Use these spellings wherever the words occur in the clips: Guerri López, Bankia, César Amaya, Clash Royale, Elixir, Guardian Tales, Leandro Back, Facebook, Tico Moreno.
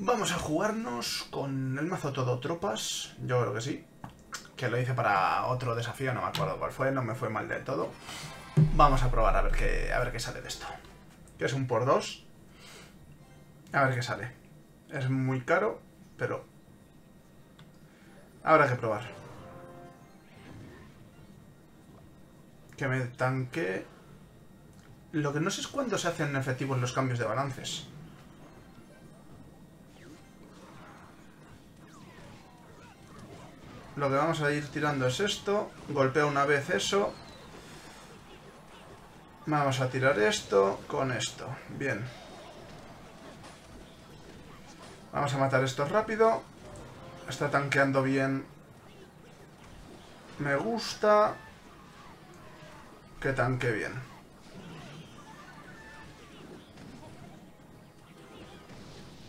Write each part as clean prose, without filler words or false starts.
Vamos a jugarnos con el mazo todo tropas, yo creo que sí. Que lo hice para otro desafío, no me acuerdo cuál fue, no me fue mal del todo. Vamos a probar a ver qué sale de esto. Que es un por dos. A ver qué sale. Es muy caro, pero habrá que probar. Que me tanque. Lo que no sé es cuándo se hacen efectivos los cambios de balances. Lo que vamos a ir tirando es esto. Golpea una vez eso. Vamos a tirar esto con esto. Bien. Vamos a matar esto rápido. Está tanqueando bien. Me gusta que tanque bien.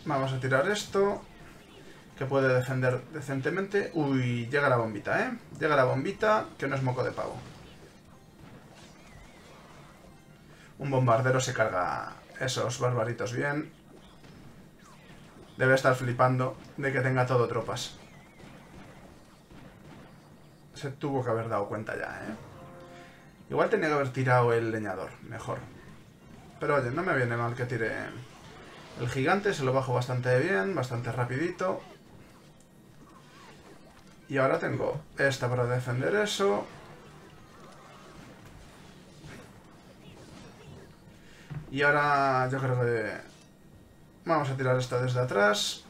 Vamos a tirar esto. Que puede defender decentemente. Uy, llega la bombita, ¿eh? Llega la bombita, que no es moco de pavo. Un bombardero se carga esos barbaritos bien. Debe estar flipando de que tenga todo tropas. Se tuvo que haber dado cuenta ya, ¿eh? Igual tenía que haber tirado el leñador, mejor. Pero oye, no me viene mal que tire el gigante, se lo bajo bastante bien, bastante rapidito. Y ahora tengo esta para defender eso. Y ahora yo creo que vamos a tirar esta desde atrás.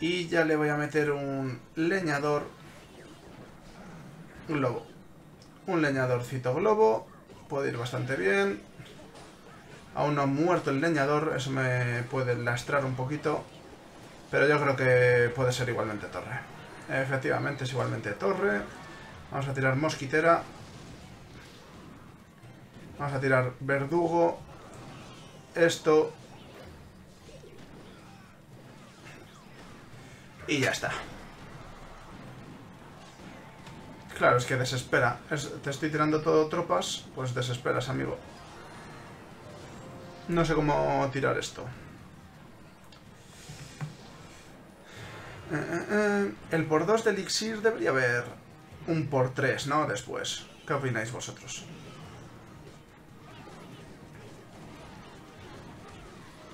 Y ya le voy a meter un leñador globo. Un leñadorcito globo. Puede ir bastante bien. Aún no ha muerto el leñador, eso me puede lastrar un poquito, pero yo creo que puede ser igualmente torre. Efectivamente, es igualmente torre. Vamos a tirar mosquitera. Vamos a tirar verdugo. Esto. Y ya está. Claro, es que desespera. Te estoy tirando todo tropas, pues desesperas, amigo. No sé cómo tirar esto. El por 2 de elixir debería haber un por 3, ¿no? Después. ¿Qué opináis vosotros?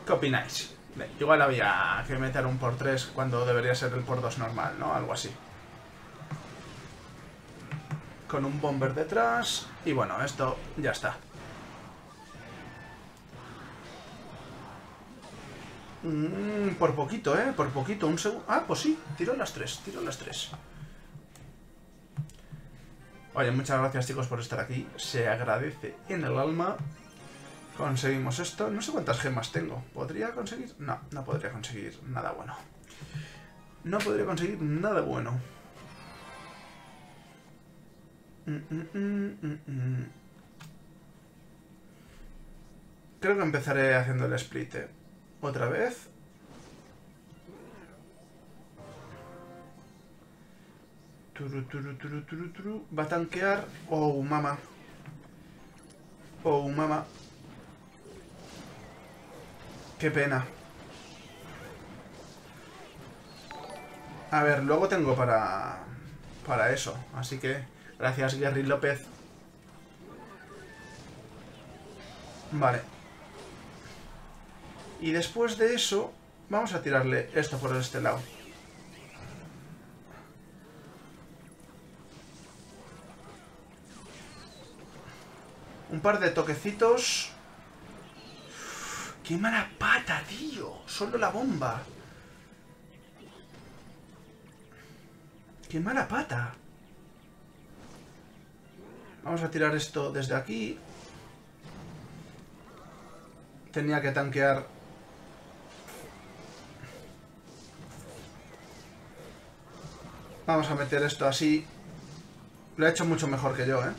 ¿Qué opináis? Igual había que meter un por 3 cuando debería ser el por 2 normal, ¿no? Algo así. Con un bomber detrás. Y bueno, esto ya está. Por poquito, ¿eh? Por poquito, un segundo. Ah, pues sí, tiro las tres, tiro las tres. Oye, muchas gracias, chicos, por estar aquí. Se agradece en el alma. Conseguimos esto. No sé cuántas gemas tengo. ¿Podría conseguir? No, no podría conseguir nada bueno. No podría conseguir nada bueno. Creo que empezaré haciendo el split, ¿eh? Otra vez. Va a tanquear. Oh, mamá. Oh, mamá. Qué pena. A ver, luego tengo para eso. Así que gracias, Guerri López. Vale. Y después de eso, vamos a tirarle esto por este lado. Un par de toquecitos. Uf, ¡qué mala pata, tío! Solo la bomba. ¡Qué mala pata! Vamos a tirar esto desde aquí. Tenía que tanquear. Vamos a meter esto así. Lo ha hecho mucho mejor que yo, ¿eh?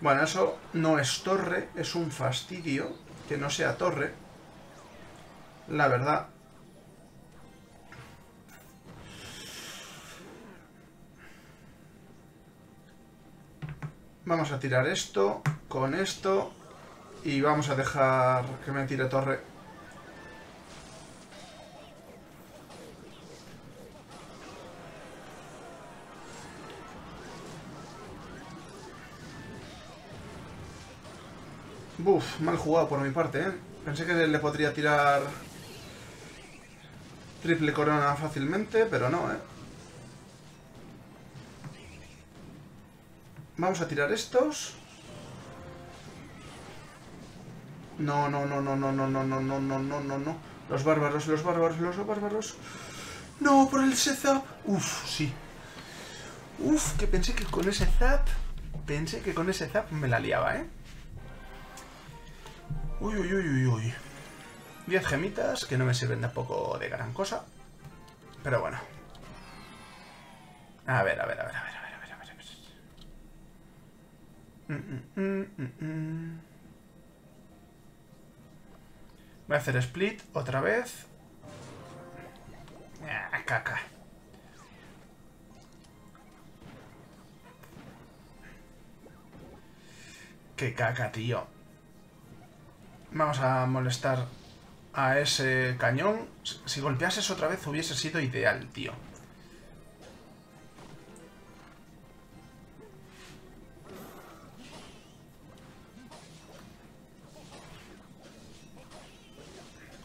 Bueno, eso no es torre. Es un fastidio que no sea torre, la verdad. Vamos a tirar esto con esto y vamos a dejar que me tire torre. Buf, mal jugado por mi parte, ¿eh? Pensé que le podría tirar triple corona fácilmente, pero no, ¿eh? Vamos a tirar estos. No, no, no, no, no, no, no, no, no, no, no, no, no. Los bárbaros, los bárbaros, los bárbaros. No, por el zap. Uf, sí. Uf, que pensé que con ese zap... Pensé que con ese zap me la liaba, ¿eh? Uy, uy, uy, uy, uy. 10 gemitas que no me sirven tampoco de gran cosa. Pero bueno. A ver, a ver, a ver, a ver. Voy a hacer split otra vez. Ah, caca. Qué caca, tío. Vamos a molestar a ese cañón. Si golpeases otra vez hubiese sido ideal, tío.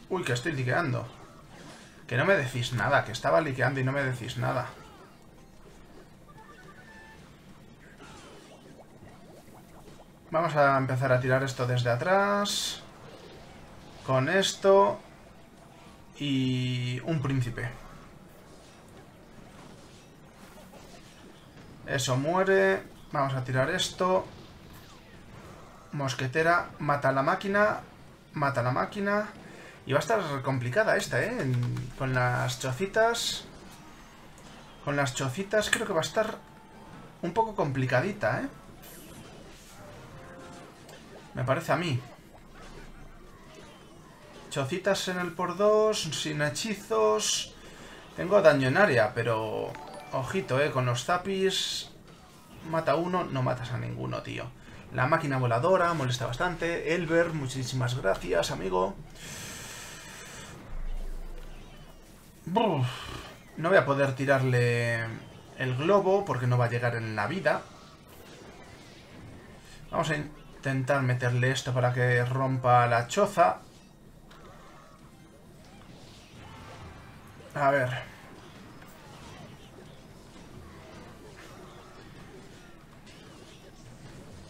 Uy, que estoy liqueando. Que no me decís nada, que estaba liqueando y no me decís nada. Vamos a empezar a tirar esto desde atrás. Con esto. Y un príncipe. Eso muere. Vamos a tirar esto. Mosquetera. Mata la máquina. Mata la máquina. Y va a estar complicada esta, ¿eh? Con las chocitas. Con las chocitas creo que va a estar un poco complicadita, ¿eh? Me parece a mí. Chocitas en el por 2, sin hechizos. Tengo daño en área, pero... Ojito, ¿eh? Con los zapis... Mata a uno, no matas a ninguno, tío. La máquina voladora molesta bastante. Elber, muchísimas gracias, amigo. Uf, no voy a poder tirarle el globo porque no va a llegar en la vida. Vamos a intentar meterle esto para que rompa la choza. A ver.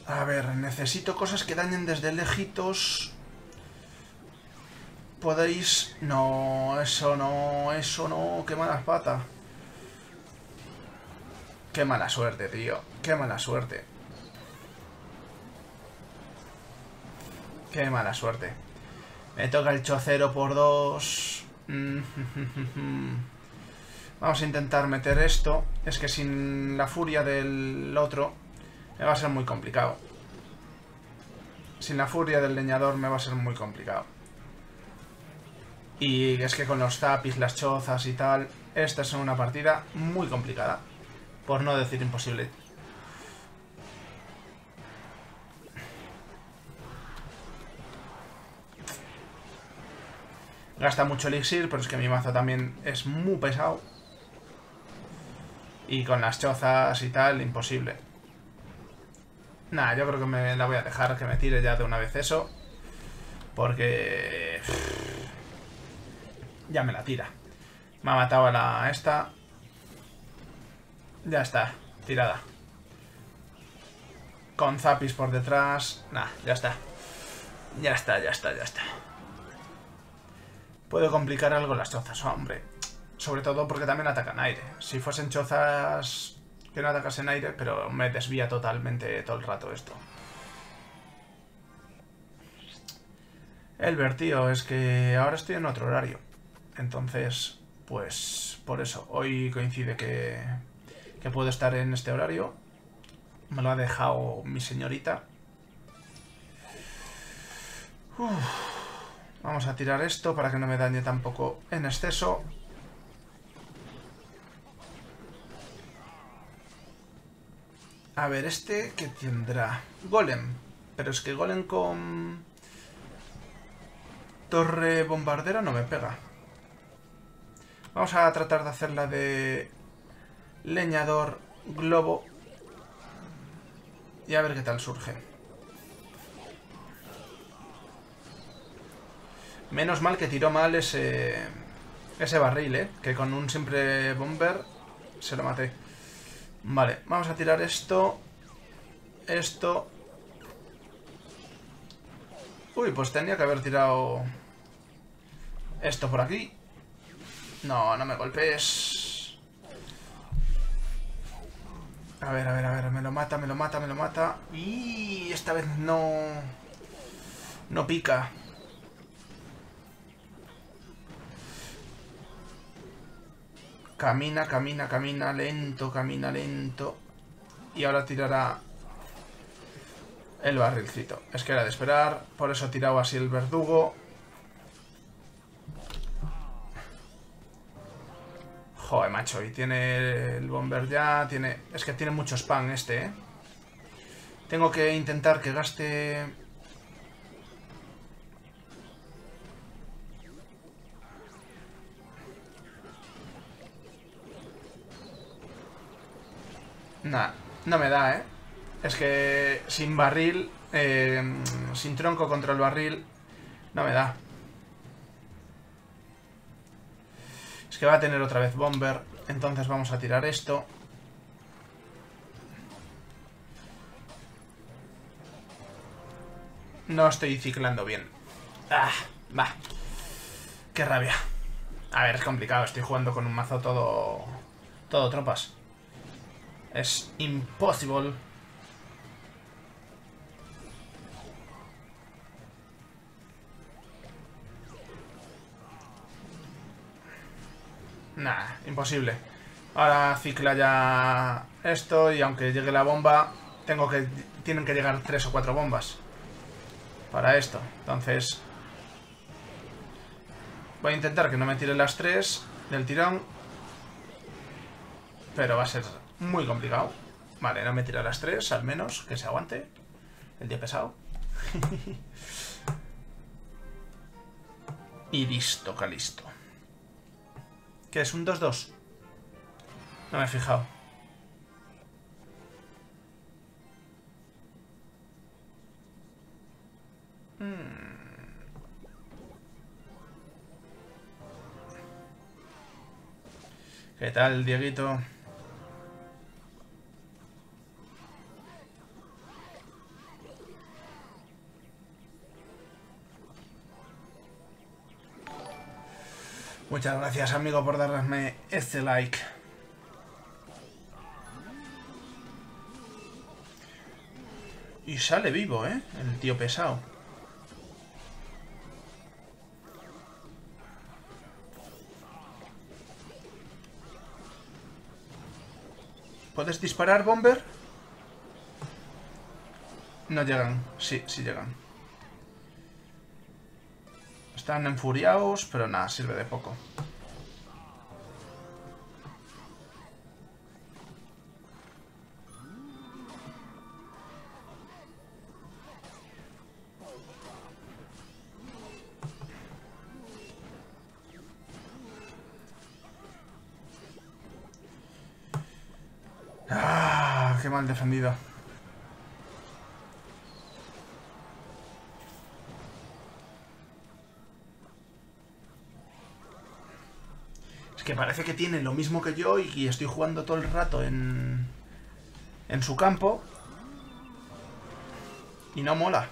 A ver, necesito cosas que dañen desde lejitos. Podéis... No, eso no, eso no. Qué malas patas. Qué mala suerte, tío. Qué mala suerte. Qué mala suerte. Me toca el chocero por 2. Vamos a intentar meter esto. Es que sin la furia del otro me va a ser muy complicado. Sin la furia del leñador me va a ser muy complicado. Y es que con los zapis, las chozas y tal, esta es una partida muy complicada. Por no decir imposible. Gasta mucho elixir, pero es que mi mazo también es muy pesado. Y con las chozas y tal, imposible. Nah, yo creo que me la voy a dejar, que me tire ya de una vez eso. Porque... Ya me la tira. Me ha matado a la esta. Ya está. Tirada. Con zapis por detrás. Nah, ya está. Ya está, ya está, ya está. Puedo complicar algo las chozas, hombre. Sobre todo porque también atacan aire. Si fuesen chozas que no atacasen aire, pero me desvía totalmente todo el rato esto. Elber, tío, es que ahora estoy en otro horario. Entonces, pues por eso, hoy coincide que puedo estar en este horario. Me lo ha dejado mi señorita. Uf. Vamos a tirar esto para que no me dañe tampoco en exceso. A ver, este que tendrá golem, pero es que golem con torre bombardera no me pega. Vamos a tratar de hacerla de leñador globo y a ver qué tal surge. Menos mal que tiró mal ese barril, que con un simple bomber se lo maté. Vale, vamos a tirar esto. Esto. Uy, pues tenía que haber tirado esto por aquí. No, no me golpees. A ver, me lo mata. Y esta vez no pica. Camina lento. Y ahora tirará el barrilcito. Es que era de esperar. Por eso tiraba así el verdugo. Joder, macho. Y tiene el bomber ya. Es que tiene mucho spam este, Tengo que intentar que gaste... Nah, no me da, Es que sin barril, sin tronco contra el barril, no me da. Es que va a tener otra vez bomber, entonces vamos a tirar esto. No estoy ciclando bien. Ah, va. Qué rabia. A ver, es complicado, estoy jugando con un mazo todo tropas. Es imposible. Nah, imposible. Ahora cicla ya esto y aunque llegue la bomba, tienen que llegar 3 o 4 bombas para esto. Entonces voy a intentar que no me tire las 3 del tirón, pero va a ser muy complicado. Vale, no me tira las 3, al menos, que se aguante. El día pesado. Y listo, Calisto. ¿Qué es? ¿Un 2-2? No me he fijado. ¿Qué tal, Dieguito? Muchas gracias, amigo, por darme este like. Y sale vivo, el tío pesado. ¿Puedes disparar, bomber? No llegan. Sí llegan. Están enfuriados, pero nada, sirve de poco. Ah, qué mal defendido. Que parece que tiene lo mismo que yo y estoy jugando todo el rato en su campo y no mola.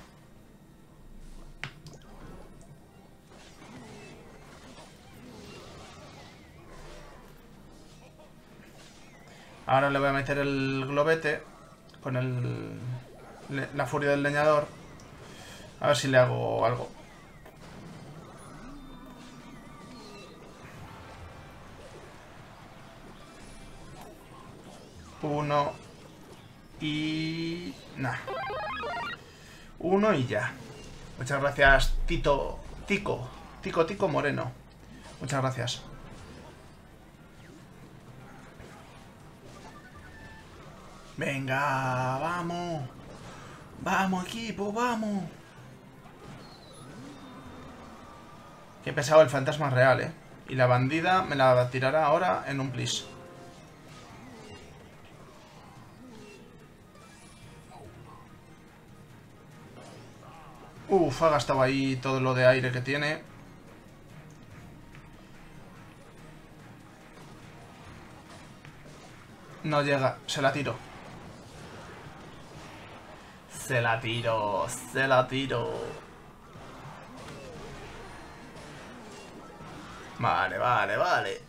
Ahora le voy a meter el globete con la furia del leñador, a ver si le hago algo. Uno y ya. Muchas gracias, Tico Moreno. Muchas gracias. Venga, vamos. Vamos, equipo, vamos. Qué pesado el fantasma real, eh. Y la bandida me la tirará ahora en un plis. Uf, ha gastado ahí todo lo de aire que tiene. No llega, se la tiro. Se la tiro, se la tiro. Vale, vale, vale.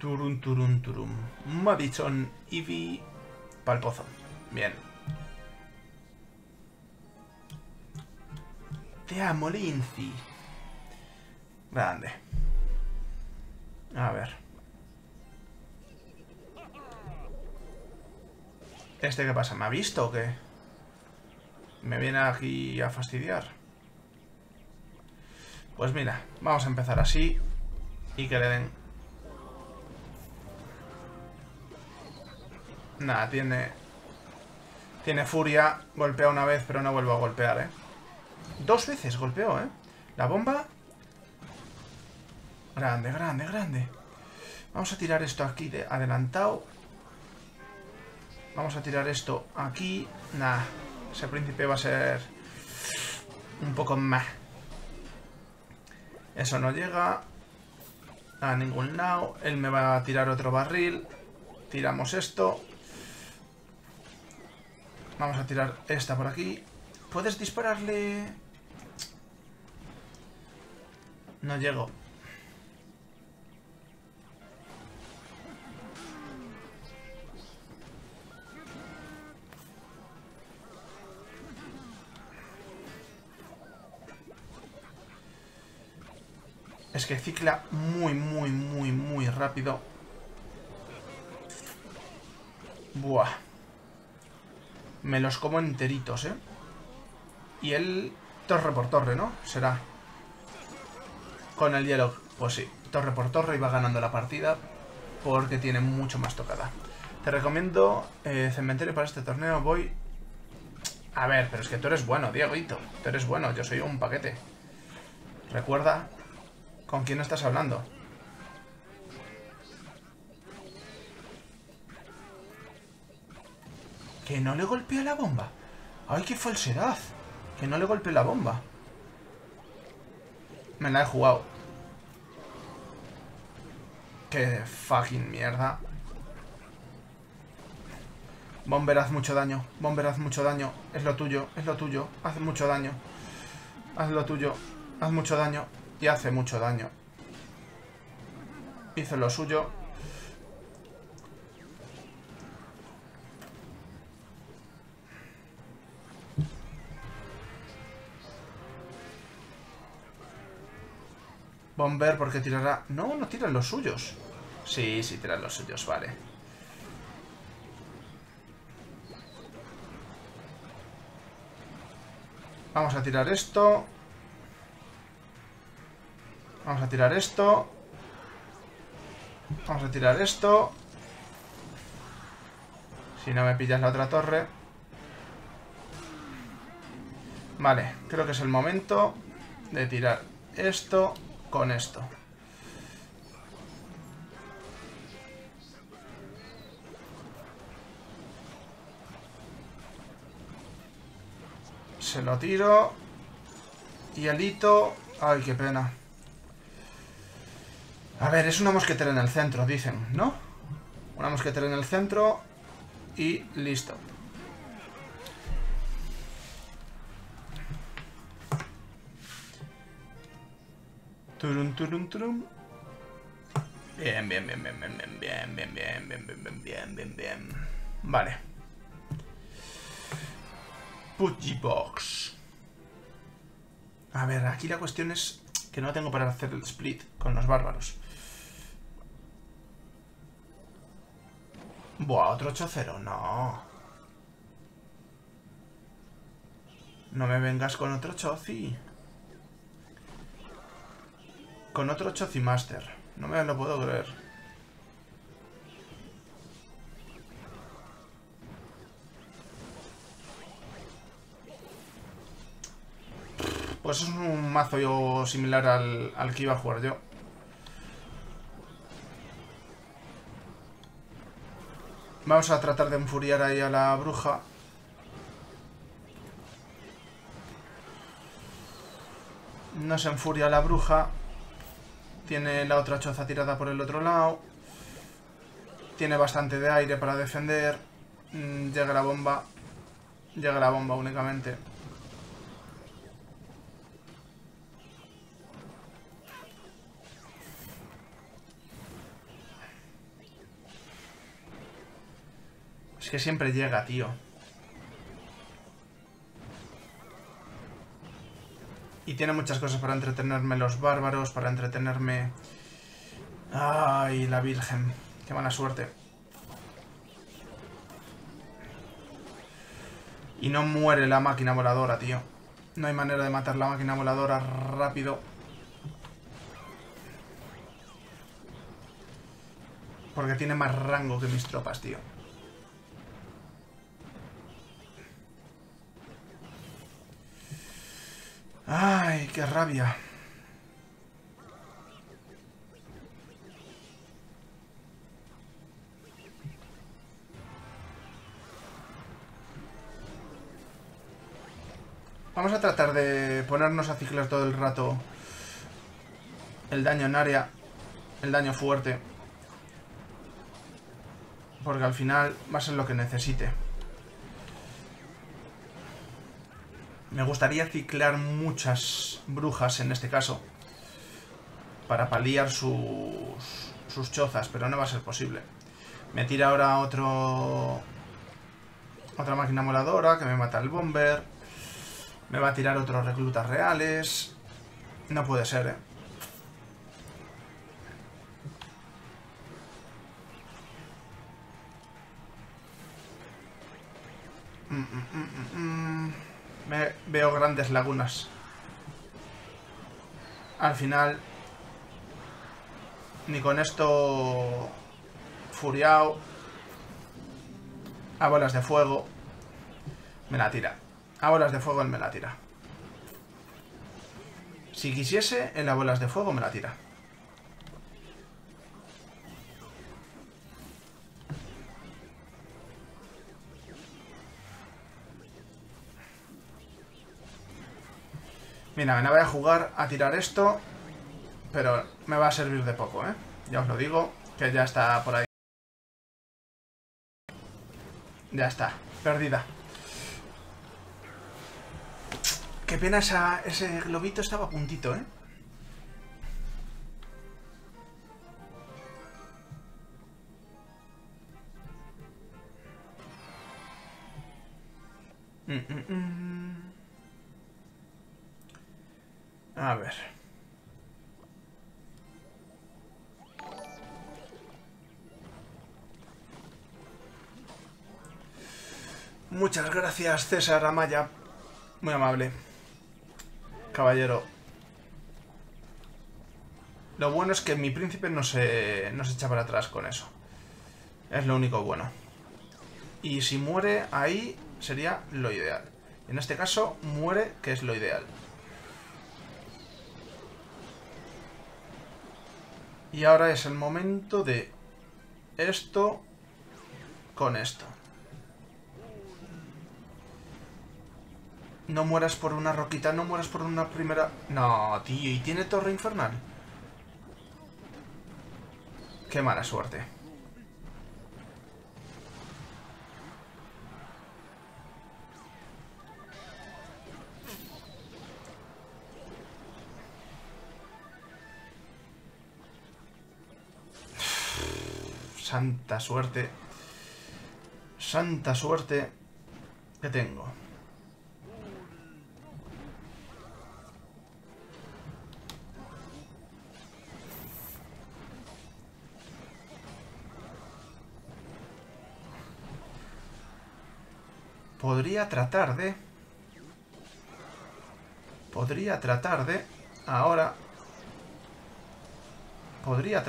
Turum, turum, turum. Madison, Eevee. Pa'l pozo. Bien. Te amo, Lindsay. Grande. A ver. ¿Este qué pasa? ¿Me ha visto o qué? ¿Me viene aquí a fastidiar? Pues mira, vamos a empezar así. Y que le den. Nada, tiene furia. Golpea una vez, pero no vuelvo a golpear, ¿eh? Dos veces golpeó, ¿eh? La bomba. Grande, grande, grande. Vamos a tirar esto aquí de adelantado. Vamos a tirar esto aquí. Nah, ese príncipe va a ser un poco más. Eso no llega a ningún lado. Él me va a tirar otro barril. Tiramos esto. Vamos a tirar esta por aquí. ¿Puedes dispararle? No llego. Es que cicla muy, muy, muy, muy rápido. Buah. Me los como enteritos, ¿eh? Y él... torre por torre, ¿no? Será. Con el hielo. Pues sí. Torre por torre y va ganando la partida. Porque tiene mucho más tocada. Te recomiendo cementerio para este torneo. Voy... A ver, pero es que tú eres bueno, Dieguito. Tú eres bueno. Yo soy un paquete. Recuerda... ¿Con quién estás hablando? Que no le golpea la bomba. ¡Ay, qué falsedad! Que no le golpee la bomba. Me la he jugado. ¡Qué fucking mierda! Bomber, haz mucho daño. Bomber, haz mucho daño. Es lo tuyo, es lo tuyo. Haz mucho daño. Haz lo tuyo. Haz mucho daño. Y hace mucho daño. Hizo lo suyo. Bomber porque tirará... No, no tiran los suyos. Sí, sí tiran los suyos, vale. Vamos a tirar esto. Vamos a tirar esto. Vamos a tirar esto. Si no me pillas la otra torre. Vale, creo que es el momento de tirar esto con esto. Se lo tiro. Hielito. Ay, qué pena. A ver, es una mosquetera en el centro, dicen, ¿no? Una mosquetera en el centro y listo. Turum, turum, turum. Bien, bien, bien, bien, bien, bien, bien, bien, bien, bien, bien, bien, bien, bien. Vale. Pudgy Box. A ver, aquí la cuestión es que no tengo para hacer el split con los bárbaros. Buah, otro 8-0, no. No me vengas con otro Chozi. Con otro Chozi Master. No me lo puedo creer. Pues es un mazo yo similar al que iba a jugar yo. Vamos a tratar de enfuriar ahí a la bruja. No se enfuria la bruja. Tiene la otra choza tirada por el otro lado. Tiene bastante de aire para defender. Llega la bomba. Llega la bomba únicamente. Es que siempre llega, tío. Y tiene muchas cosas para entretenerme los bárbaros, para entretenerme... ¡Ay, la Virgen! ¡Qué mala suerte! Y no muere la máquina voladora, tío. No hay manera de matar la máquina voladora rápido. Porque tiene más rango que mis tropas, tío. ¡Ay, qué rabia! Vamos a tratar de ponernos a ciclar todo el rato el daño en área, el daño fuerte. Porque al final va a ser lo que necesite. Me gustaría ciclar muchas brujas en este caso, para paliar sus chozas, pero no va a ser posible. Me tira ahora otra máquina moladora que me mata el bomber. Me va a tirar otros reclutas reales. No puede ser, ¿eh? Veo grandes lagunas. Al final, ni con esto furiao a bolas de fuego me la tira. A bolas de fuego él me la tira. Si quisiese, en las bolas de fuego me la tira. Mira, me voy a jugar a tirar esto, pero me va a servir de poco, ¿eh? Ya os lo digo, que ya está por ahí. Ya está, perdida. Qué pena, ese globito estaba a puntito, ¿eh? A ver. Muchas gracias, César Amaya. Muy amable, caballero. Lo bueno es que mi príncipe no se echa para atrás con eso. Es lo único bueno. Y si muere ahí, sería lo ideal. En este caso, muere, que es lo ideal. Y ahora es el momento de esto con esto. No mueras por una roquita, no mueras por una primera... No, tío, ¿y tiene torre infernal? Qué mala suerte. Santa suerte. Santa suerte que tengo. Podría tratar de... Ahora... Podría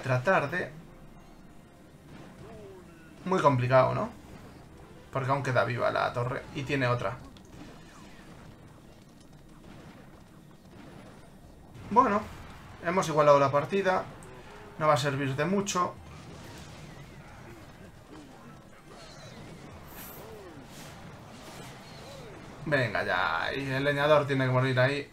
tratar de... Muy complicado, ¿no? Porque aún queda viva la torre. Y tiene otra. Bueno, hemos igualado la partida. No va a servir de mucho. Venga ya, y el leñador tiene que morir ahí.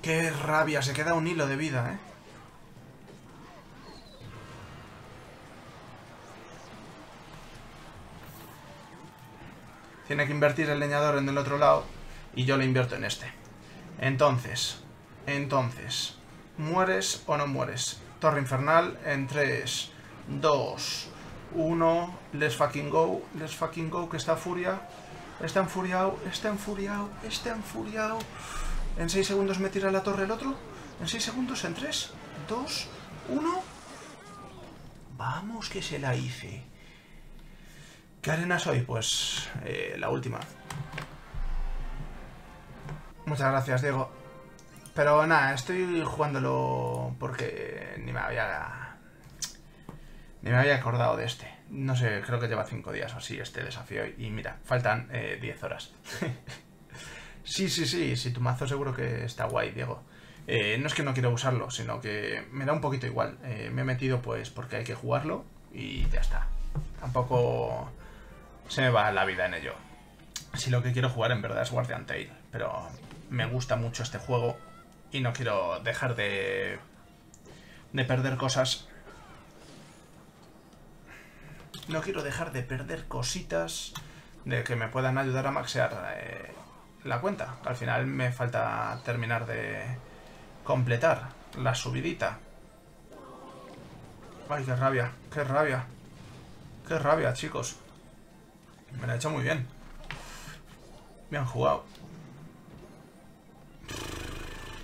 Qué rabia, se queda un hilo de vida, ¿eh? Tiene que invertir el leñador en el otro lado y yo lo invierto en este. Entonces, ¿mueres o no mueres? Torre infernal en 3, 2, 1, let's fucking go, que está furia, está enfuriado. En 6 segundos me tira la torre el otro, en 6 segundos, en 3, 2, 1, vamos que se la hice. ¿Qué arena soy? Pues la última. Muchas gracias, Diego. Pero nada, estoy jugándolo porque ni me había acordado de este. No sé, creo que lleva 5 días o así este desafío y mira, faltan 10 horas. sí, tu mazo seguro que está guay, Diego. No es que no quiero usarlo, sino que me da un poquito igual. Me he metido pues porque hay que jugarlo y ya está. Tampoco se me va la vida en ello. Si lo que quiero jugar en verdad es Guardian Tales, pero me gusta mucho este juego. Y no quiero dejar de perder cosas. No quiero dejar de perder cositas de que me puedan ayudar a maxear la cuenta. Al final me falta terminar de completar la subidita. Ay, qué rabia, chicos. Me la he hecho muy bien. Bien jugado.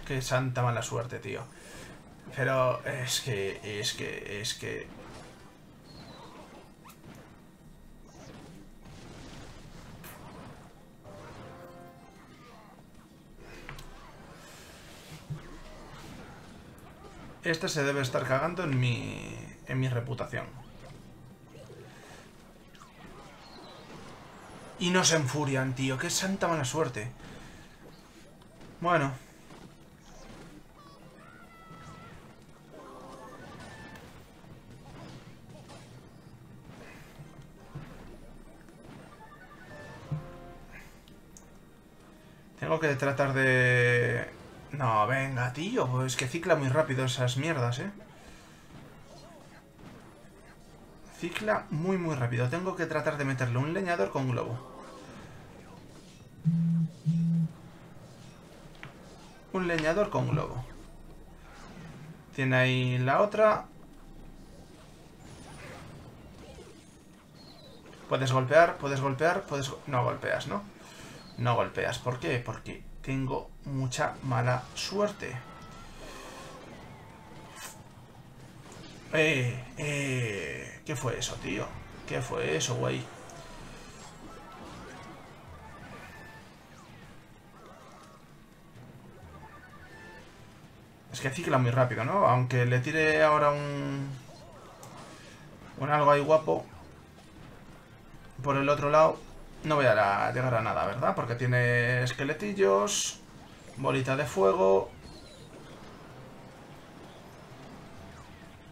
Qué santa mala suerte, tío. Pero es que... Este se debe estar cagando en mi reputación. Y no se enfurian, tío. Qué santa mala suerte. Bueno... Tengo que tratar de... No, venga, tío. Es que cicla muy rápido esas mierdas, ¿eh? Cicla muy, muy rápido. Tengo que tratar de meterle un leñador con globo. Un leñador con globo. Tiene ahí la otra. Puedes golpear, No golpeas, ¿no? No golpeas. ¿Por qué? Porque tengo mucha mala suerte. ¿Qué fue eso, tío? ¿Qué fue eso, güey? Es que cicla muy rápido, ¿no? Aunque le tire ahora un algo ahí guapo por el otro lado. No voy a llegar a nada, ¿verdad? Porque tiene esqueletillos, bolita de fuego.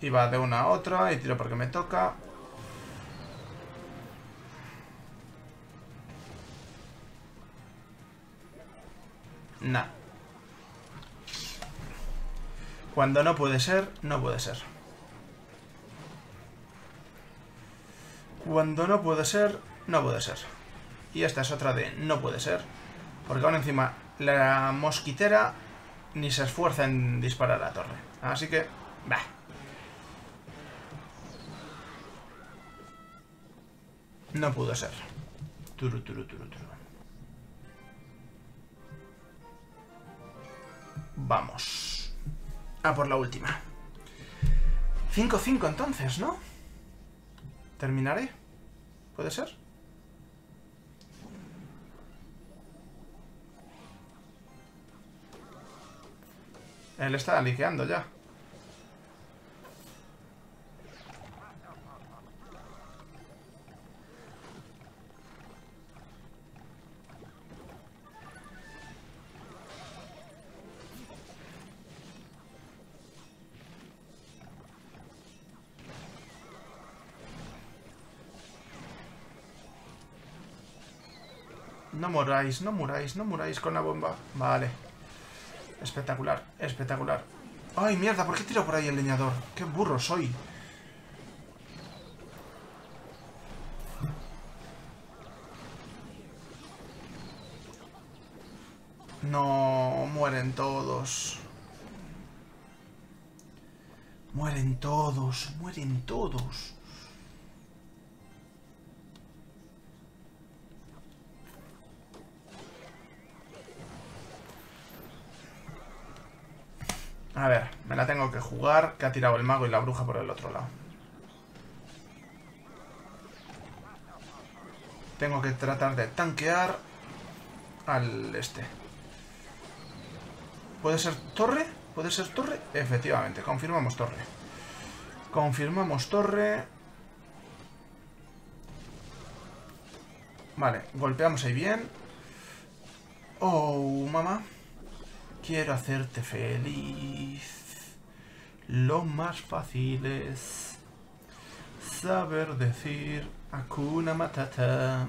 Y va de una a otra y tiro porque me toca. Nah. Cuando no puede ser, no puede ser. Cuando no puede ser, no puede ser. Y esta es otra de no puede ser. Porque aún encima la mosquitera ni se esfuerza en disparar a la torre. Así que... Bah. No pudo ser. Turu. Vamos. A por la última. 5-5 entonces, ¿no? Terminaré. ¿Puede ser? Él está liqueando ya. No muráis, no muráis, no muráis con la bomba. Vale. Espectacular, espectacular. ¡Ay, mierda! ¿Por qué tiro por ahí el leñador? ¡Qué burro soy! No, mueren todos. Mueren todos, mueren todos. A ver, me la tengo que jugar, que ha tirado el mago y la bruja por el otro lado. Tengo que tratar de tanquear al este. ¿Puede ser torre? ¿Puede ser torre? Efectivamente, confirmamos torre. Confirmamos torre. Vale, golpeamos ahí bien. Oh, mamá. Quiero hacerte feliz. Lo más fácil es saber decir Hakuna Matata.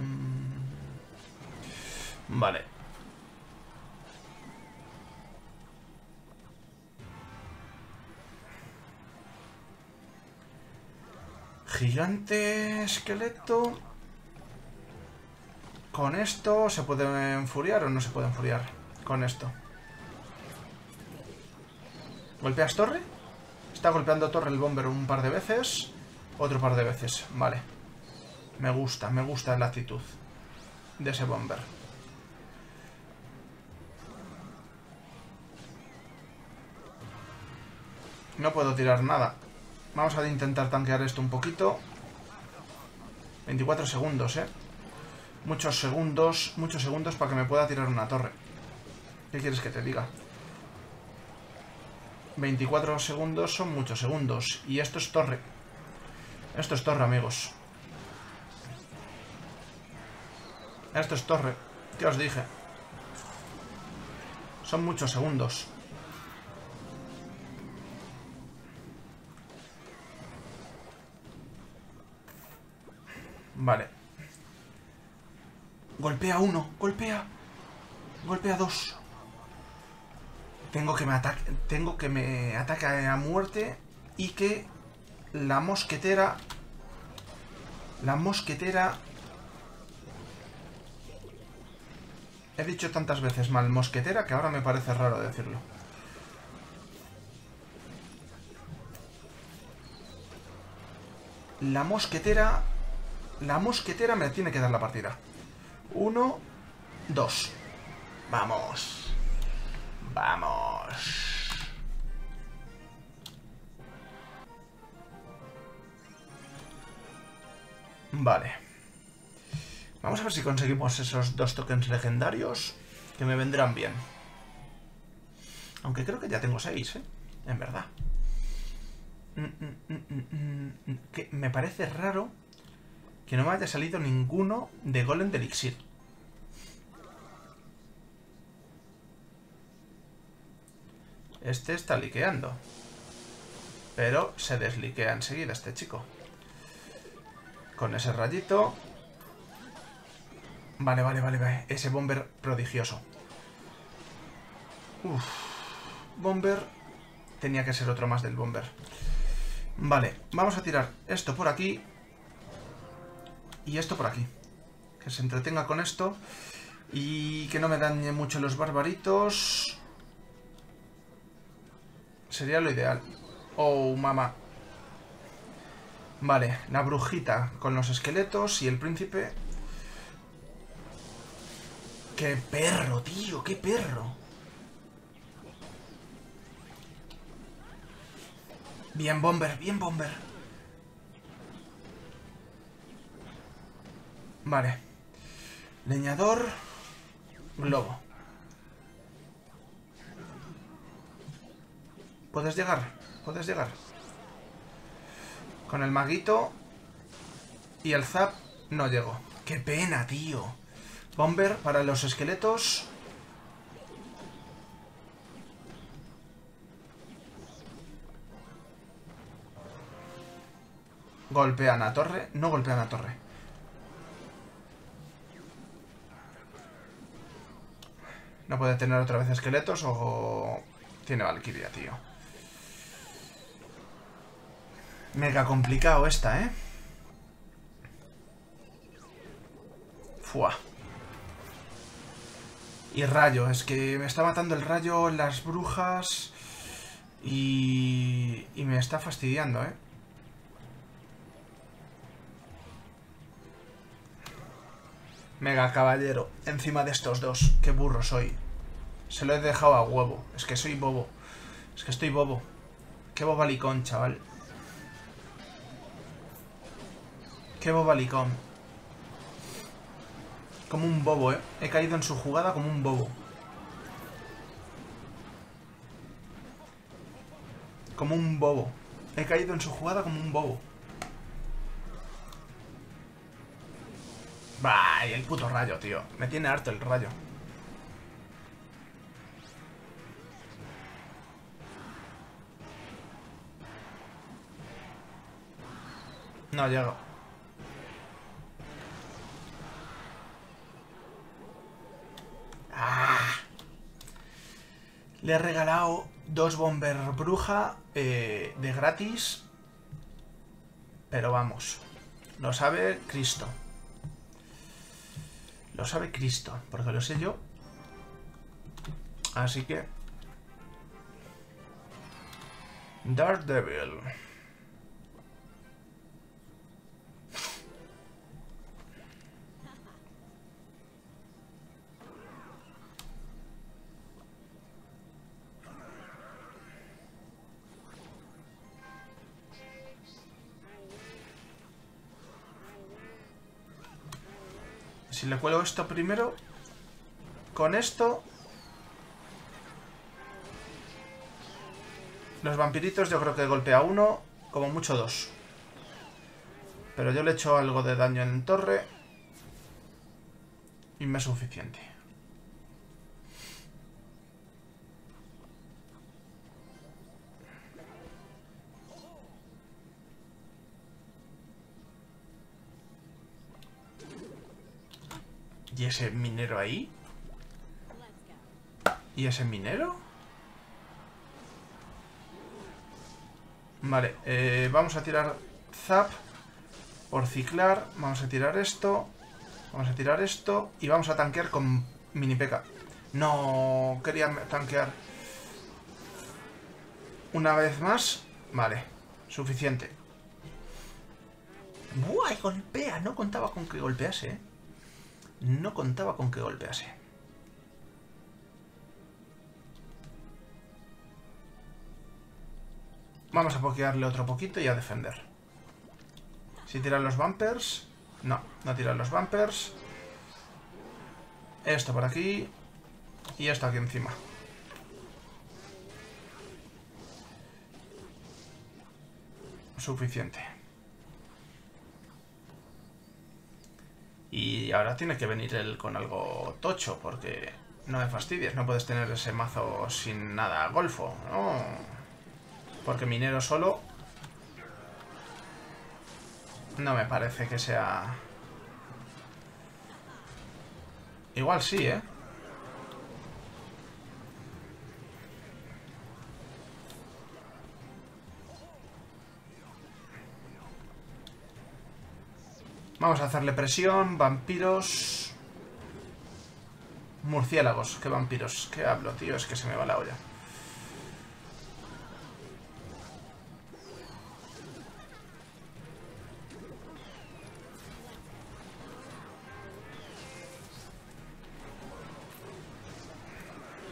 Vale. Gigante esqueleto. Con esto se puede enfuriar o no se puede enfuriar. Con esto. ¿Golpeas torre? Está golpeando torre el bomber un par de veces. Otro par de veces, vale. Me gusta la actitud de ese bomber. No puedo tirar nada. Vamos a intentar tanquear esto un poquito. 24 segundos, muchos segundos para que me pueda tirar una torre. ¿Qué quieres que te diga? 24 segundos son muchos segundos. Y esto es torre. Esto es torre, amigos. Esto es torre. ¿Qué os dije? Son muchos segundos. Vale. Golpea uno. Golpea. Golpea dos. Tengo que me ataque a muerte y que la mosquetera... He dicho tantas veces mal mosquetera que ahora me parece raro decirlo. La mosquetera me tiene que dar la partida. 1, 2. Vamos. Vamos. Vale. Vamos a ver si conseguimos esos 2 tokens legendarios que me vendrán bien. Aunque creo que ya tengo 6, en verdad. Que me parece raro que no me haya salido ninguno de golem de elixir. Este está liqueando, pero se desliquea enseguida este chico. Con ese rayito. Vale, vale, vale, vale. Ese bomber prodigioso. Uff. Bomber. Tenía que ser otro más del bomber. Vale, vamos a tirar esto por aquí. Y esto por aquí. Que se entretenga con esto. Y que no me dañe mucho los barbaritos. Sería lo ideal. Oh, mamá. Vale, la brujita con los esqueletos y el príncipe. ¡Qué perro, tío! ¡Qué perro! Bien, bomber, bien, bomber. Vale. Leñador. Globo. Puedes llegar, puedes llegar. Con el maguito y el zap no llego. ¡Qué pena, tío! Bomber para los esqueletos. Golpean a torre. No golpean a torre. No puede tener otra vez esqueletos o... Tiene Valkyria, tío. Mega complicado esta, ¿eh? Fua. Y rayo. Es que me está matando el rayo, las brujas... Y me está fastidiando, ¿eh? Mega caballero, encima de estos dos. Qué burro soy. Se lo he dejado a huevo. Es que soy bobo. Es que estoy bobo. Qué bobalicón, chaval. Qué bobalicón. Como un bobo, ¿eh? He caído en su jugada como un bobo. Como un bobo. He caído en su jugada como un bobo. Ay, el puto rayo, tío. Me tiene harto el rayo. No llego. ¡Ah! Le he regalado dos bomber bruja de gratis. Pero vamos. Lo sabe Cristo. Lo sabe Cristo, porque lo sé yo. Así que... Daredevil. Si le cuelo esto primero, con esto, los vampiritos yo creo que golpea uno, como mucho dos. Pero yo le echo algo de daño en torre y me es suficiente. ¿Y ese minero ahí? ¿Y ese minero? Vale, vamos a tirar zap por ciclar. Vamos a tirar esto. Vamos a tirar esto. Y vamos a tanquear con mini peca. No quería tanquear. Una vez más. Vale, suficiente. ¡Buah! Y golpea. No contaba con que golpease, ¿eh? No contaba con que golpease. Vamos a pokearle otro poquito y a defender. Si tiran los bumpers... No, no tiran los bumpers. Esto por aquí. Y esto aquí encima. Suficiente. Y ahora tiene que venir él con algo tocho, porque no me fastidies, no puedes tener ese mazo sin nada golfo, ¿no? Porque minero solo no me parece que sea... Igual sí, ¿eh? Vamos a hacerle presión, vampiros, murciélagos, qué vampiros, qué hablo, tío, es que se me va la olla.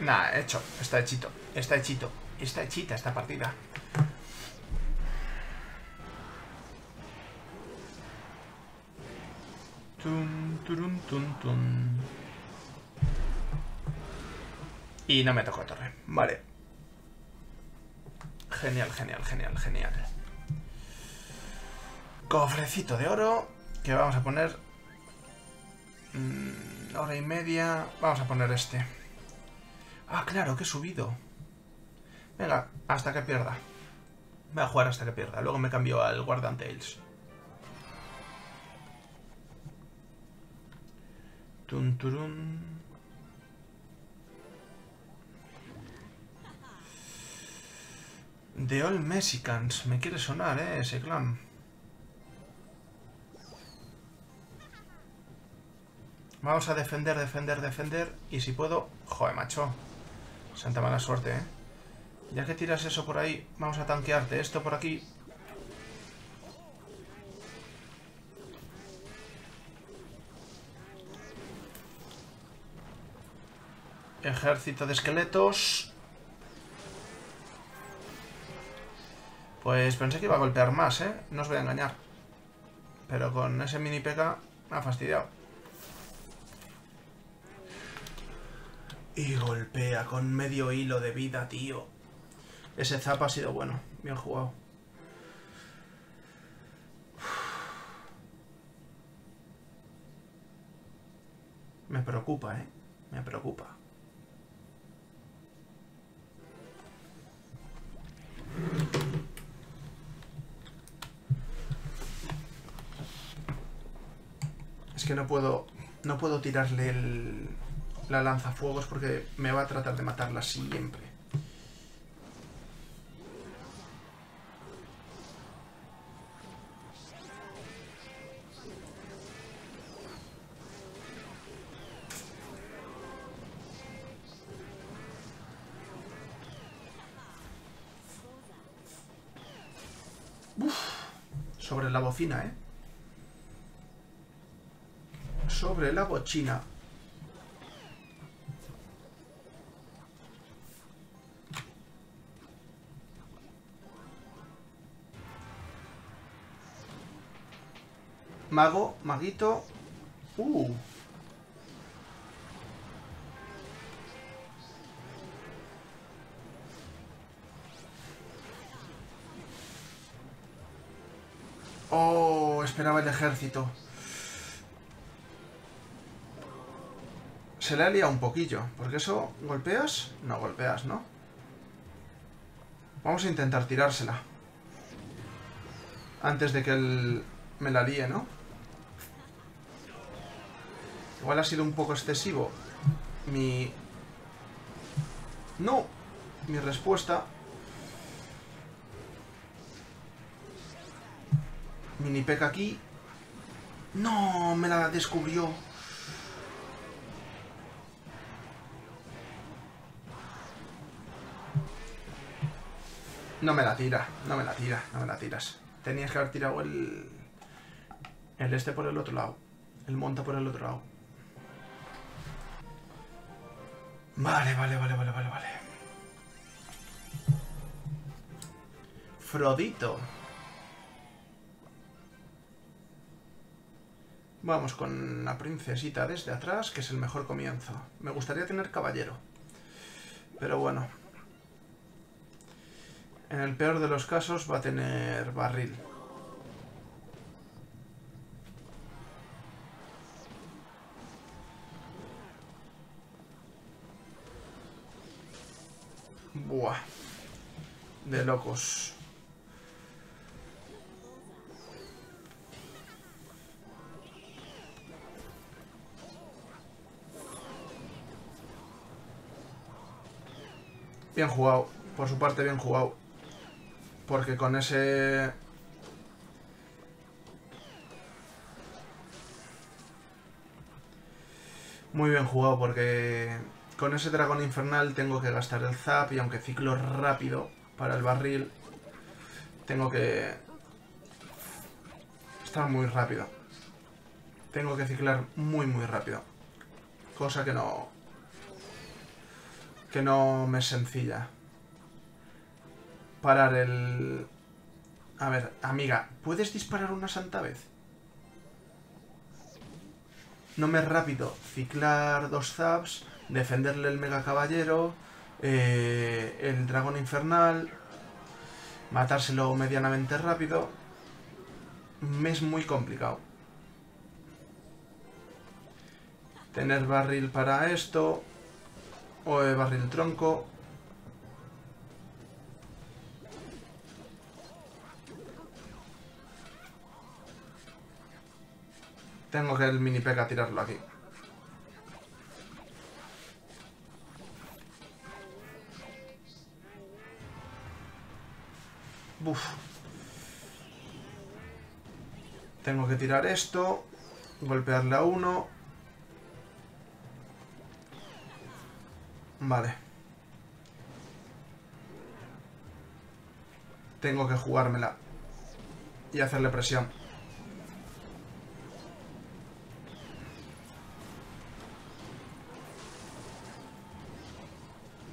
Nah, hecho, está hechito, está hechito, está hechita esta partida. Y no me tocó torre. Vale. Genial, genial, genial, genial. Cofrecito de oro, que vamos a poner... hora y media... Vamos a poner este. Ah, claro, que he subido. Venga, hasta que pierda. Voy a jugar hasta que pierda. Luego me cambio al Guardian Tales. Tunturun. The All Mexicans. Me quiere sonar, ese clan. Vamos a defender, defender, defender. Y si puedo... Joder, macho. Santa mala suerte, Ya que tiras eso por ahí, vamos a tanquearte esto por aquí. Ejército de esqueletos. Pues pensé que iba a golpear más, No os voy a engañar. Pero con ese mini P.K. me ha fastidiado. Y golpea con medio hilo de vida, tío. Ese zap ha sido bueno. Bien jugado. Me preocupa, Me preocupa. Es que no puedo tirarle la lanzafuegos porque me va a tratar de matarla siempre. Sobre la bocina, Sobre la bochina. Mago, maguito. Oh, esperaba el ejército. Se le ha liado un poquillo, porque eso... ¿Golpeas? No golpeas, ¿no? Vamos a intentar tirársela. Antes de que él me la líe, ¿no? Igual ha sido un poco excesivo mi... ¡No! Mi respuesta. Mini P.K. aquí. ¡No! Me la descubrió. No me la tira, no me la tira, no me la tiras. Tenías que haber tirado el este por el otro lado. El monta por el otro lado. Vale, vale, vale, vale, vale, vale. Frodito. Vamos con la princesita desde atrás, que es el mejor comienzo. Me gustaría tener caballero. Pero bueno. En el peor de los casos va a tener barril. Buah. De locos. Bien jugado. Por su parte, bien jugado. Porque con ese... Muy bien jugado, porque con ese dragón infernal tengo que gastar el zap y aunque ciclo rápido para el barril, tengo que... estar muy rápido. Tengo que ciclar muy, muy rápido. Cosa que no... me es sencilla. Parar el... A ver, amiga, ¿puedes disparar una santa vez? No me es rápido. Ciclar dos zaps, defenderle el mega caballero, el dragón infernal... Matárselo medianamente rápido me es muy complicado. Tener barril para esto, o barril tronco. Tengo que el mini P.K. tirarlo aquí. Uf. Tengo que tirar esto, golpearle a uno. Vale. Tengo que jugármela y hacerle presión.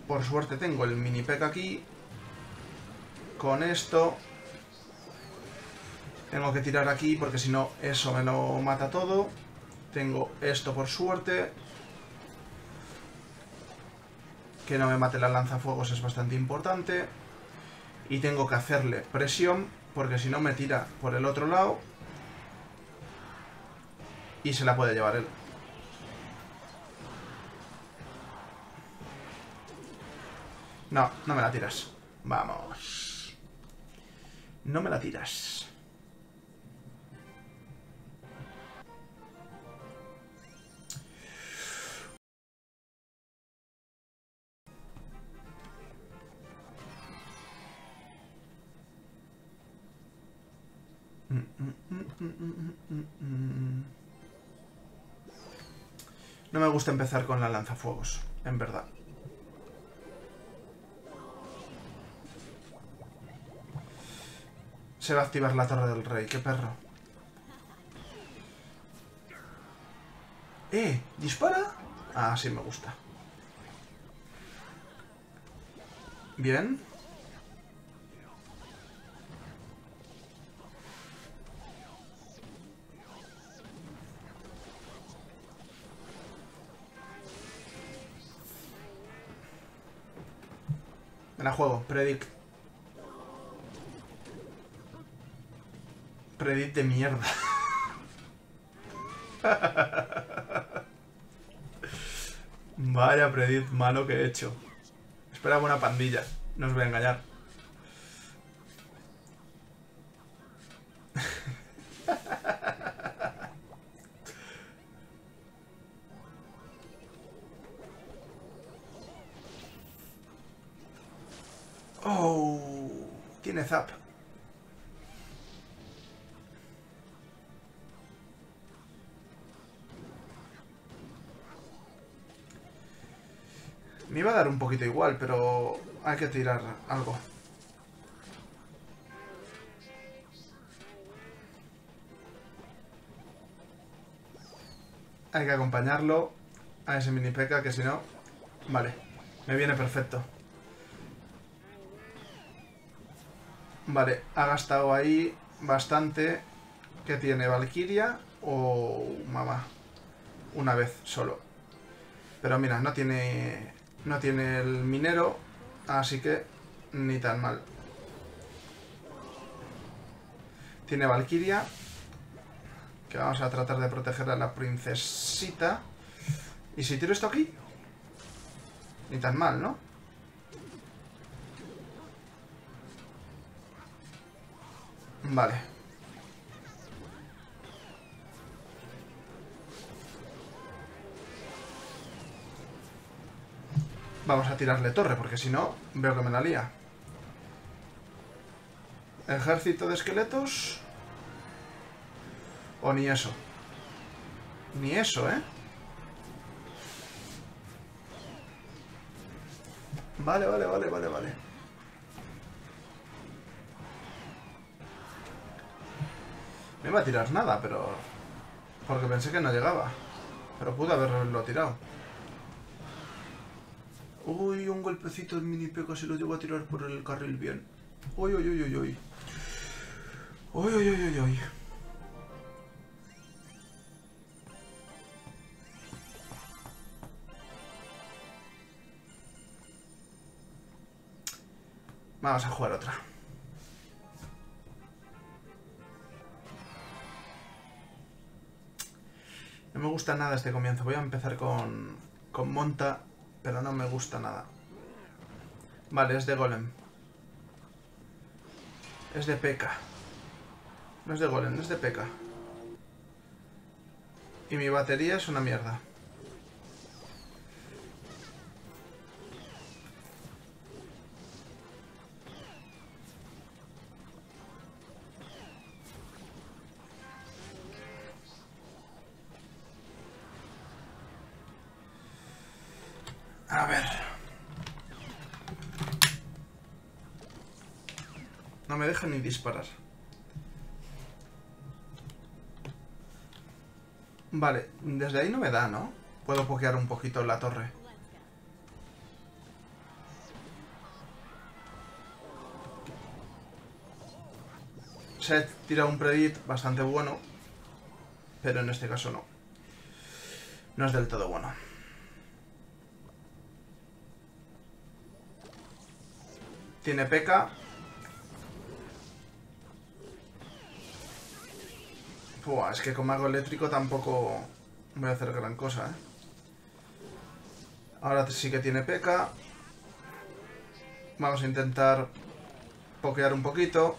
Por suerte tengo el mini P.K. aquí. Con esto tengo que tirar aquí porque si no eso me lo mata todo. Tengo esto por suerte. Que no me mate la lanzafuegos es bastante importante. Y tengo que hacerle presión porque si no me tira por el otro lado. Y se la puede llevar él. No, no me la tiras. Vamos. No me la tiras. No me gusta empezar con la lanzafuegos, en verdad. Se va a activar la torre del rey, qué perro. ¿Dispara? Ah, sí, me gusta. Bien. Me la juego, predict. Reddit de mierda. Vaya predit malo que he hecho. Esperaba una pandilla. No os voy a engañar. Oh, tiene zap. Me iba a dar un poquito igual, pero hay que tirar algo. Hay que acompañarlo a ese mini P.K. que si no... Vale, me viene perfecto. Vale, ha gastado ahí bastante. ¿Qué tiene? ¿Valquiria o mamá? Una vez solo. Pero mira, no tiene... No tiene el minero, así que ni tan mal. Tiene Valquiria, que vamos a tratar de proteger a la princesita. ¿Y si tiro esto aquí? Ni tan mal, ¿no? Vale. Vamos a tirarle torre, porque si no, veo que me la lía. ¿Ejército de esqueletos? O ni eso. Ni eso, ¿eh? Vale, vale, vale, vale, vale. No iba a tirar nada, pero... Porque pensé que no llegaba. Pero pude haberlo tirado. Uy, un golpecito en mini P.K. si lo llevo a tirar por el carril bien. Uy, uy, uy, uy, uy. Uy, uy, uy, uy, uy. Vamos a jugar otra. No me gusta nada este comienzo. Voy a empezar con monta, pero no me gusta nada. Vale, es de golem. Es de P.K. No es de golem, no es de P.K. Y mi batería es una mierda. A ver. No me deja ni disparar. Vale, desde ahí no me da, ¿no? Puedo pokear un poquito la torre. Se ha tirado un predit bastante bueno, pero en este caso no. No es del todo bueno. Tiene P.K. Buah, es que con mago eléctrico tampoco voy a hacer gran cosa, ¿eh? Ahora sí que tiene P.K. Vamos a intentar pokear un poquito.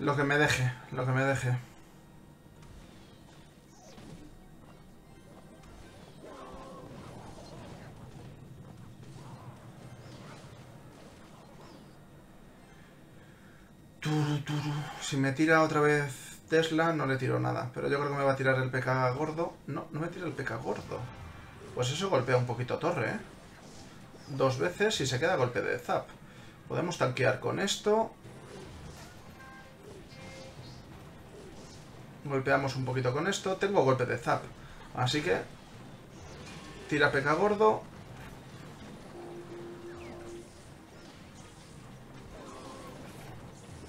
Lo que me deje, lo que me deje. Si me tira otra vez Tesla, no le tiro nada. Pero yo creo que me va a tirar el P.K. gordo. No, no me tira el P.K. gordo. Pues eso golpea un poquito torre, ¿eh? Dos veces y se queda golpe de zap. Podemos tanquear con esto. Golpeamos un poquito con esto. Tengo golpe de zap. Así que... tira P.K. gordo.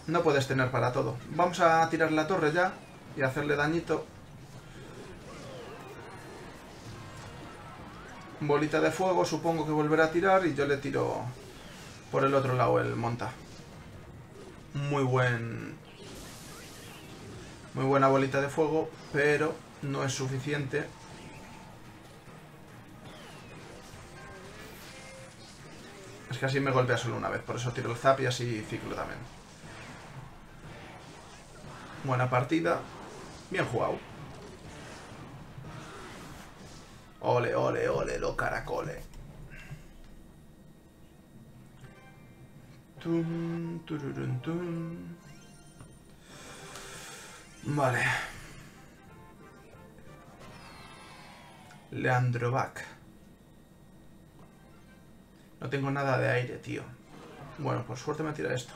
No puedes tener para todo. Vamos a tirar la torre ya y hacerle dañito. Bolita de fuego, supongo que volverá a tirar y yo le tiro por el otro lado el monta. Muy buena bolita de fuego, pero no es suficiente. Es que así me golpea solo una vez, por eso tiro el zap y así ciclo también. Buena partida. Bien jugado. Ole, ole, ole, lo caracole. Tum, tururun, tum. Vale. Leandro Back. No tengo nada de aire, tío. Bueno, por suerte me tira esto.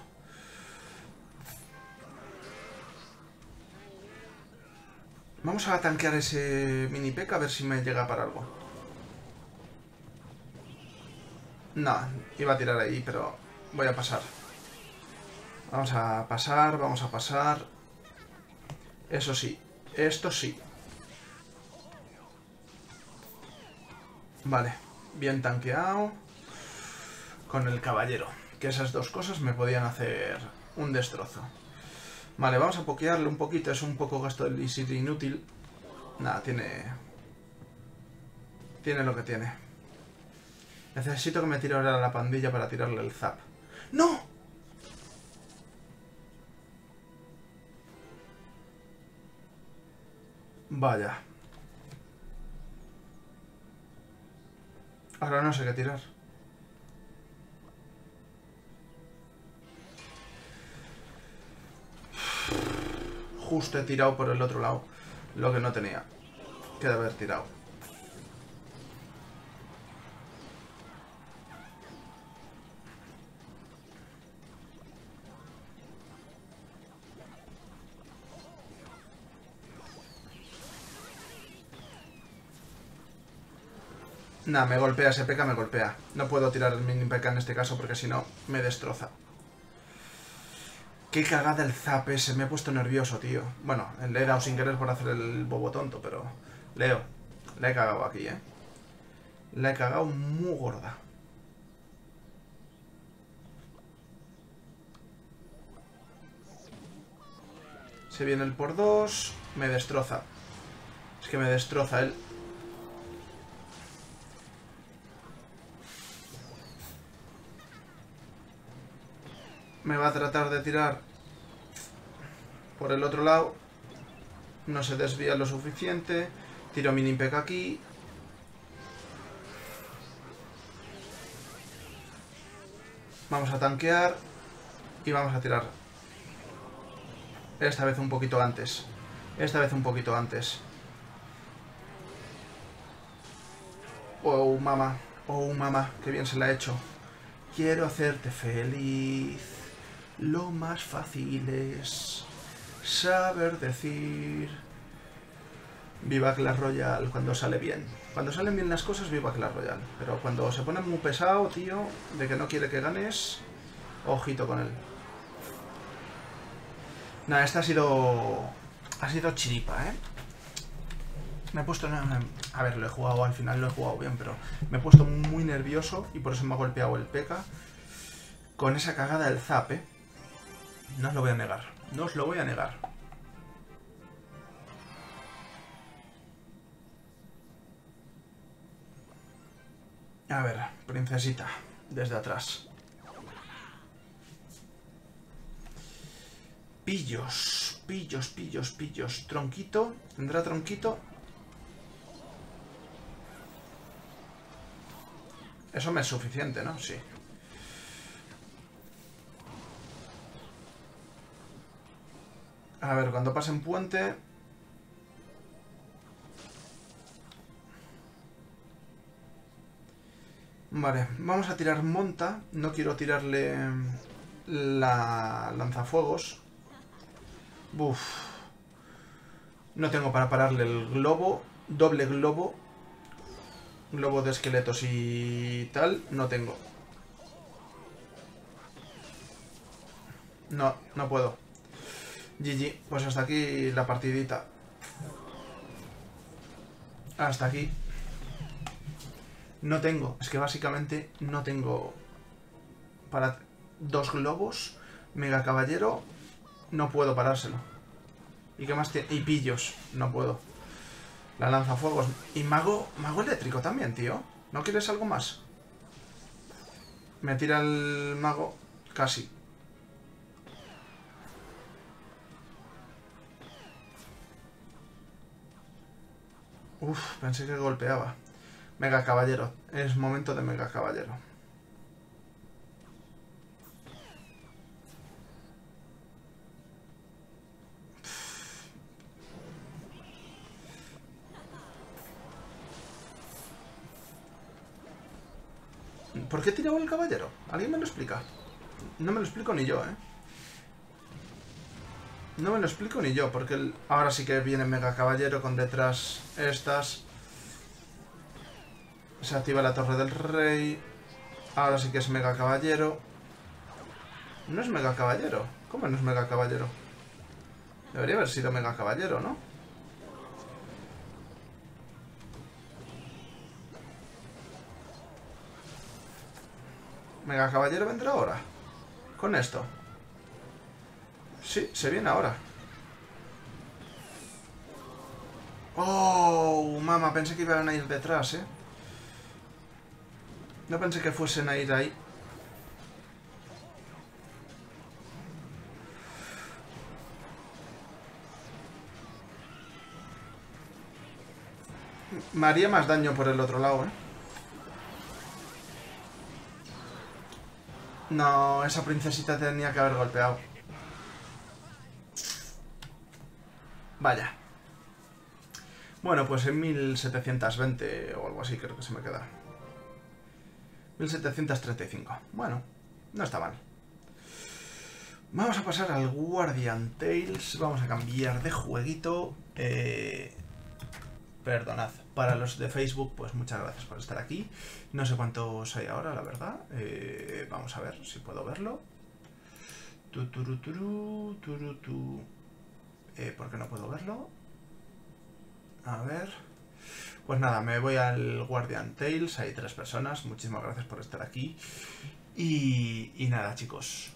Vamos a tanquear ese mini P.K. a ver si me llega para algo. No, iba a tirar ahí, pero voy a pasar. Vamos a pasar, vamos a pasar. Eso sí, esto sí. Vale, bien tanqueado. Con el caballero, que esas dos cosas me podían hacer un destrozo. Vale, vamos a pokearle un poquito, es un poco gasto del elixir inútil. Nada, tiene lo que tiene. Necesito que me tire ahora la pandilla para tirarle el zap. ¡No! Vaya. Ahora no sé qué tirar. Justo he tirado por el otro lado lo que no tenía que haber tirado. Nah, me golpea, ese P.K. me golpea. No puedo tirar el mini P.K. en este caso porque si no me destroza. Qué cagada el zap ese, me he puesto nervioso, tío. Bueno, le he dado sin querer por hacer el bobo tonto, pero... Leo, la he cagado aquí, ¿eh? La he cagado muy gorda. Se viene el por 2. Me destroza. Es que me destroza él. Me va a tratar de tirar por el otro lado. No se desvía lo suficiente. Tiro mi Nimpec aquí. Vamos a tanquear. Y vamos a tirar. Esta vez un poquito antes. Esta vez un poquito antes. Oh, mamá. Oh, mamá. Qué bien se la he hecho. Quiero hacerte feliz. Lo más fácil es saber decir. Viva Clash Royale cuando sale bien. Cuando salen bien las cosas, viva Clash Royale. Pero cuando se pone muy pesado, tío, de que no quiere que ganes, ojito con él. Nada, esta ha sido... ha sido chiripa, ¿eh? Me he puesto... a ver, lo he jugado al final, lo he jugado bien, pero me he puesto muy nervioso y por eso me ha golpeado el P.K. con esa cagada del zap, ¿eh? No os lo voy a negar, no os lo voy a negar. A ver, princesita, desde atrás. Pillos, pillos, pillos, pillos. Tronquito, ¿tendrá tronquito? Eso me es suficiente, ¿no? Sí. A ver, cuando pasen puente... Vale, vamos a tirar monta. No quiero tirarle la lanzafuegos. Buf. No tengo para pararle el globo. Doble globo. Globo de esqueletos y tal. No tengo. No, no puedo. GG. Pues hasta aquí la partidita. Hasta aquí. No tengo, es que básicamente no tengo para dos globos, mega caballero, no puedo parárselo. ¿Y qué más tiene? Y pillos, no puedo. La lanzafuegos. Y mago, mago eléctrico también, tío. ¿No quieres algo más? Me tira el mago, casi. Uf, pensé que golpeaba. Mega caballero, es momento de mega caballero. ¿Por qué he tirado el caballero? ¿Alguien me lo explica? No me lo explico ni yo, ¿eh? No me lo explico ni yo, porque ahora sí que viene mega caballero con detrás estas... Se activa la torre del rey. Ahora sí que es mega caballero. No es mega caballero. ¿Cómo no es mega caballero? Debería haber sido mega caballero, ¿no? Mega caballero vendrá ahora. Con esto. Sí, se viene ahora. Oh, mamá, pensé que iban a ir detrás, ¿eh? No pensé que fuesen a ir ahí. Me haría más daño por el otro lado, ¿eh? No, esa princesita tenía que haber golpeado. Vaya. Bueno, pues en 1720 o algo así creo que se me queda. 1735. Bueno, no está mal. Vamos a pasar al Guardian Tales. Vamos a cambiar de jueguito. Perdonad. Para los de Facebook, pues muchas gracias por estar aquí. No sé cuántos hay ahora, la verdad. Vamos a ver si puedo verlo. ¿Por qué no puedo verlo? A ver... Pues nada, me voy al Guardian Tales, hay 3 personas, muchísimas gracias por estar aquí. Y nada, chicos,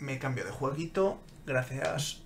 me cambio de jueguito, gracias.